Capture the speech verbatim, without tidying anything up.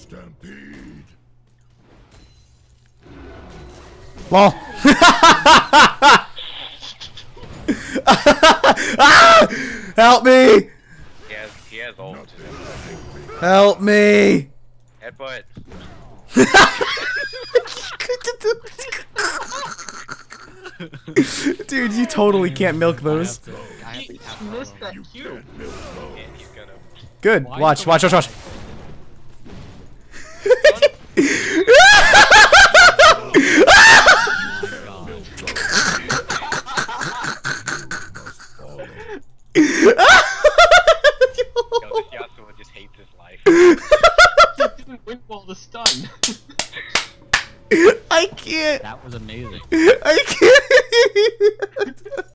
Stampede. Lol. Ah! Help me! He has, he has ult. Help me! Headbutt. Dude, you totally can't milk those. He missed that cue. Good. Watch, watch, watch, watch. I can't. That was amazing. I